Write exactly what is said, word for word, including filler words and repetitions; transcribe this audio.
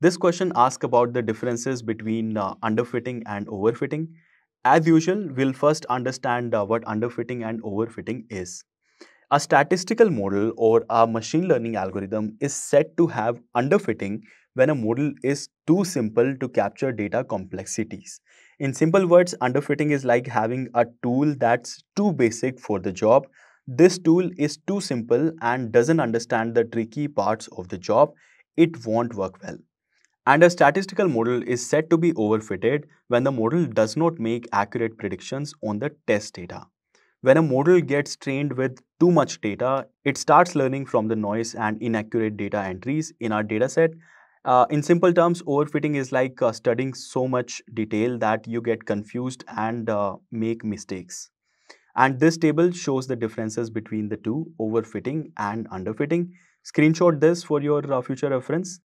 This question asks about the differences between uh, underfitting and overfitting. As usual, we'll first understand uh, what underfitting and overfitting is. A statistical model or a machine learning algorithm is said to have underfitting when a model is too simple to capture data complexities. In simple words, underfitting is like having a tool that's too basic for the job. This tool is too simple and doesn't understand the tricky parts of the job. It won't work well. And a statistical model is said to be overfitted when the model does not make accurate predictions on the test data. When a model gets trained with too much data, it starts learning from the noise and inaccurate data entries in our dataset. Uh, in simple terms, overfitting is like uh, studying so much detail that you get confused and uh, make mistakes. And this table shows the differences between the two, overfitting and underfitting. Screenshot this for your uh, future reference.